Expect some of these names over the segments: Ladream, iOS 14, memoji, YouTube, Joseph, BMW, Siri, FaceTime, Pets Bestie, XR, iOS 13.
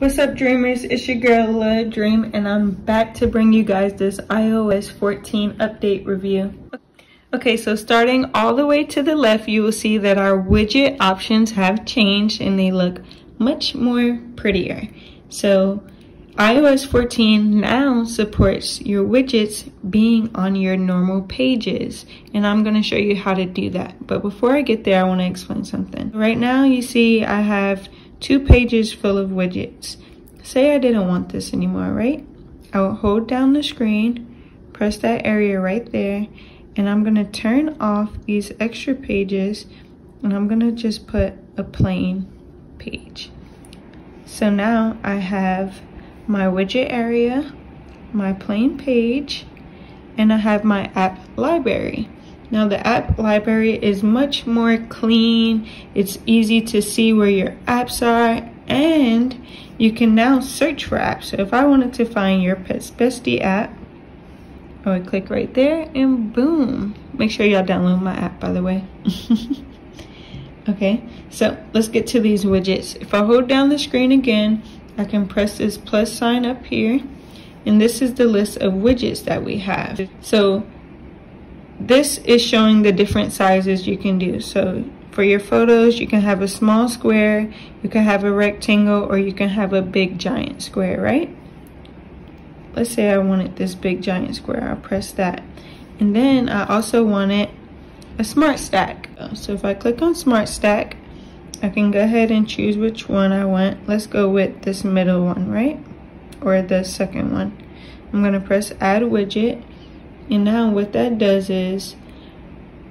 What's up, dreamers? It's your girl Ladream, and I'm back to bring you guys this iOS 14 update review. Okay, so starting all the way to the left, you will see that our widget options have changed and they look much more prettier. So iOS 14 now supports your widgets being on your normal pages, and I'm going to show you how to do that. But before I get there, I want to explain something. Right now you see I have two pages full of widgets. Say I didn't want this anymore, right? I will hold down the screen, press that area right there, and I'm going to turn off these extra pages, and I'm going to just put a plain page. So now I have my widget area, my plain page, and I have my app library. Now the app library is much more clean. It's easy to see where your apps are, and you can now search for apps. So if I wanted to find your Pets Bestie app, I would click right there and boom. Make sure y'all download my app, by the way. Okay, so let's get to these widgets. If I hold down the screen again, I can press this plus sign up here, and this is the list of widgets that we have. So this is showing the different sizes you can do. So for your photos, you can have a small square, you can have a rectangle, or you can have a big giant square, right? Let's say I wanted this big giant square. I'll press that. And then I also wanted a smart stack. So if I click on smart stack, I can go ahead and choose which one I want. Let's go with this middle one, right? Or the second one. I'm going to press add widget. And now what that does is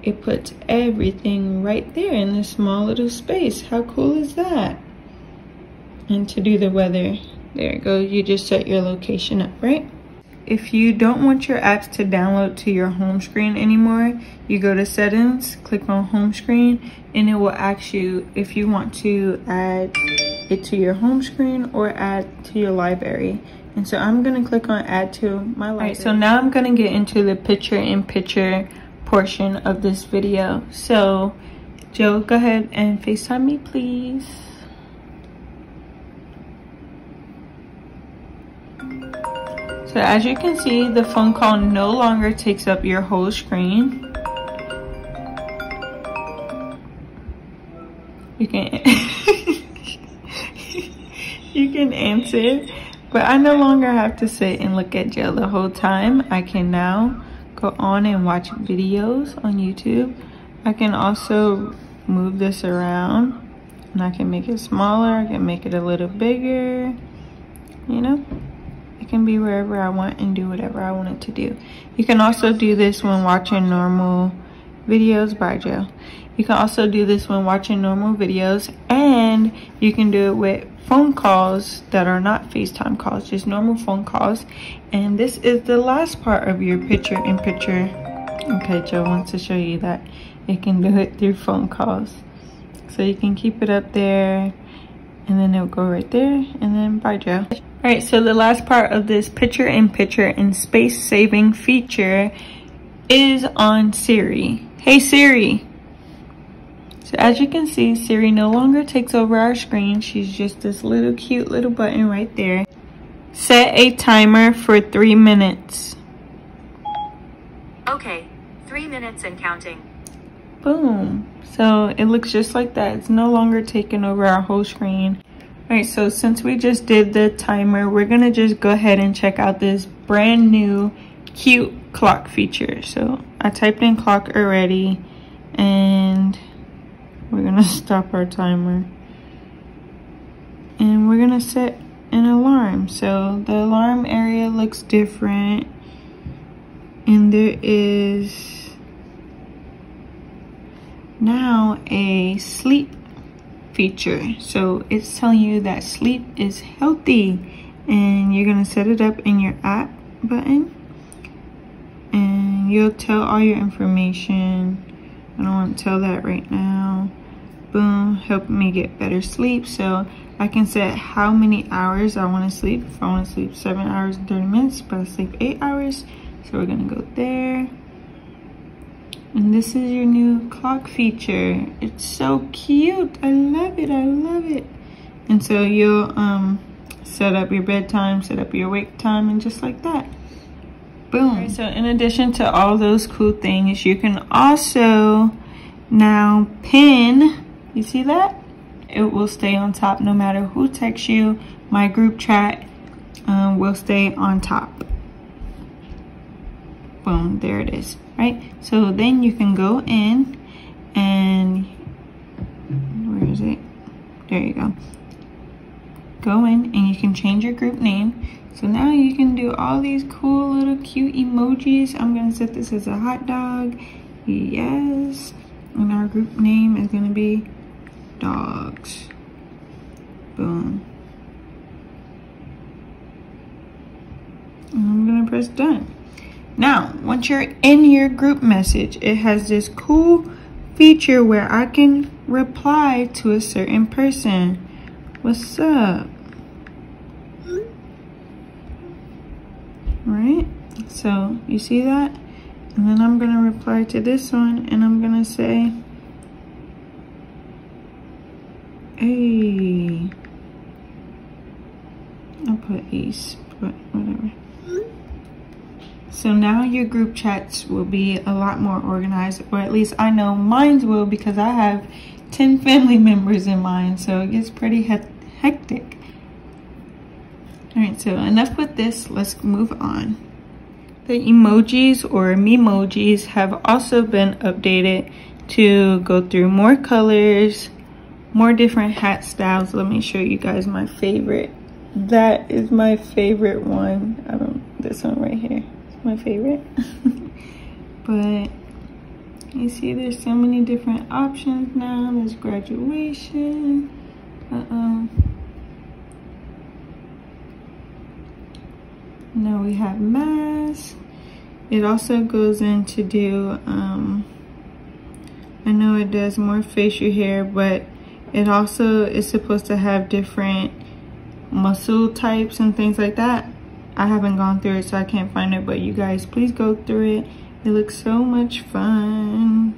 it puts everything right there in this small little space. How cool is that? And to do the weather, there it goes. You just set your location up, right? If you don't want your apps to download to your home screen anymore, you go to settings, click on home screen, and it will ask you if you want to add it to your home screen or add to your library. And so I'm gonna click on add to my library. All right, so now I'm gonna get into the picture-in-picture portion of this video. So Joe, go ahead and FaceTime me, please. So as you can see, the phone call no longer takes up your whole screen. You can you can answer, but I no longer have to sit and look at Joe the whole time. I can now go on and watch videos on YouTube. I can also move this around, and I can make it smaller. I can make it a little bigger, you know? Can be wherever I want and do whatever I want it to do. You can also do this when watching normal videos. By Joe. You can also do this when watching normal videos, and you can do it with phone calls that are not FaceTime calls, just normal phone calls. And this is the last part of your picture-in-picture. Okay, Joe wants to show you that you can do it through phone calls. So you can keep it up there, and then it'll go right there, and then bye, Joe. All right, so the last part of this picture-in-picture and space-saving feature is on Siri. Hey, Siri. So as you can see, Siri no longer takes over our screen. She's just this little cute little button right there. Set a timer for 3 minutes. Okay, 3 minutes and counting. Boom. So it looks just like that. It's no longer taking over our whole screen. All right, so since we just did the timer, we're gonna just go ahead and check out this brand new cute clock feature. So I typed in clock already, and we're gonna stop our timer. And we're gonna set an alarm. So the alarm area looks different, and there is now a sleep feature. So it's telling you that sleep is healthy, and you're gonna set it up in your app button, and you'll tell all your information. I don't want to tell that right now. Boom, help me get better sleep. So I can set how many hours I want to sleep. If I want to sleep 7 hours and 30 minutes, but I sleep 8 hours. So we're gonna go there. And this is your new clock feature. It's so cute. I love it. And so you'll set up your bedtime, set up your wake time, and just like that. Boom. Right, so in addition to all those cool things, you can also now pin, you see that? It will stay on top no matter who texts you. My group chat will stay on top. Boom, there it is, right? So then you can go in and, where is it? There you go. Go in and you can change your group name. So now you can do all these cool little cute emojis. I'm gonna set this as a hot dog, yes. And our group name is gonna be dogs. Boom. And I'm gonna press done. Now, once you're in your group message, it has this cool feature where I can reply to a certain person. What's up? Right? So, you see that? And then I'm gonna reply to this one and I'm gonna say, hey. I'll put Ace, but whatever. So now your group chats will be a lot more organized, or at least I know mine will, because I have 10 family members in mine, so it gets pretty hectic. All right, so enough with this, let's move on. The emojis or memojis have also been updated to go through more colors, more different hat styles. Let me show you guys my favorite. That is my favorite one. I don't, this one right here. My favorite. But you see there's so many different options now. There's graduation, now we have mass. It also goes in to do I know it does more facial hair, but it also is supposed to have different muscle types and things like that. I haven't gone through it, so I can't find it, but you guys, please go through it. It looks so much fun.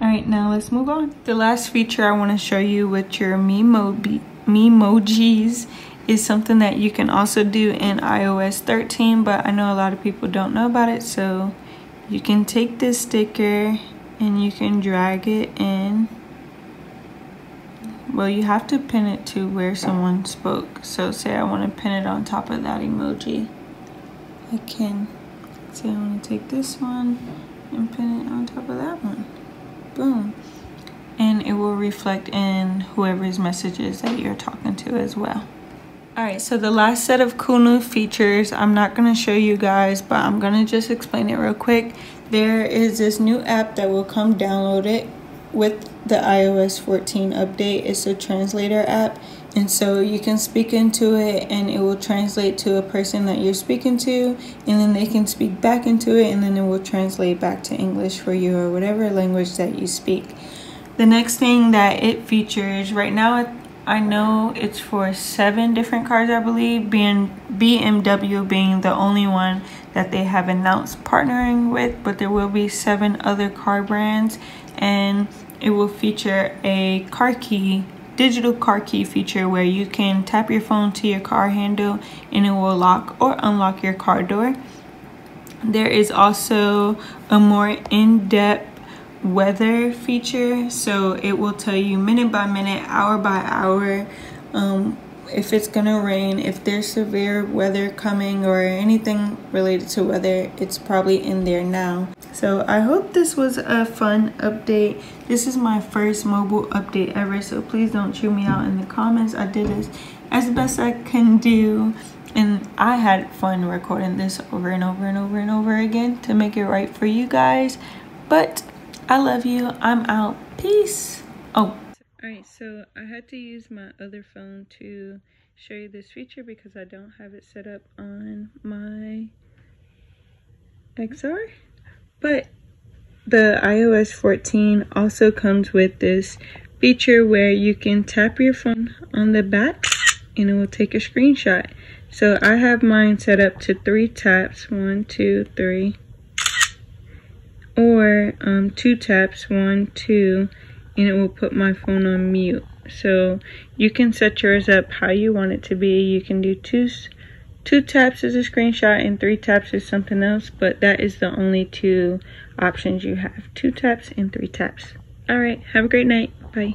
All right, now let's move on. The last feature I want to show you with your memojis is something that you can also do in iOS 13, but I know a lot of people don't know about it, so you can take this sticker and you can drag it in. Well, you have to pin it to where someone spoke. So say I want to pin it on top of that emoji. I can. Say I want to take this one and pin it on top of that one. Boom. And it will reflect in whoever's messages that you're talking to as well. All right, so the last set of cool new features, I'm not going to show you guys, but I'm going to just explain it real quick. There is this new app that will come download it with the iOS 14 update. It's a translator app, and so you can speak into it and it will translate to a person that you're speaking to, and then they can speak back into it, and then it will translate back to English for you or whatever language that you speak. The next thing that it features right now, I know it's for 7 different cars, I believe, being BMW being the only one that they have announced partnering with, but there will be 7 other car brands. And it will feature a car key, digital car key feature, where you can tap your phone to your car handle and it will lock or unlock your car door. There is also a more in-depth weather feature, so it will tell you minute by minute, hour by hour, if it's gonna rain, if there's severe weather coming, or anything related to weather. It's probably in there now. So I hope this was a fun update. This is my first mobile update ever, so please don't chew me out in the comments. I did this as best I can do, and I had fun recording this over and over and over and over again to make it right for you guys. But I love you. I'm out. Peace. Oh. Alright, so I had to use my other phone to show you this feature because I don't have it set up on my XR. But the iOS 14 also comes with this feature where you can tap your phone on the back and it will take a screenshot. So I have mine set up to 3 taps, 1, 2, 3, or 2 taps, 1, 2. And it will put my phone on mute. So you can set yours up how you want it to be. You can do two taps is a screenshot and 3 taps is something else, but that is the only 2 options you have. 2 taps and 3 taps. All right, have a great night. Bye.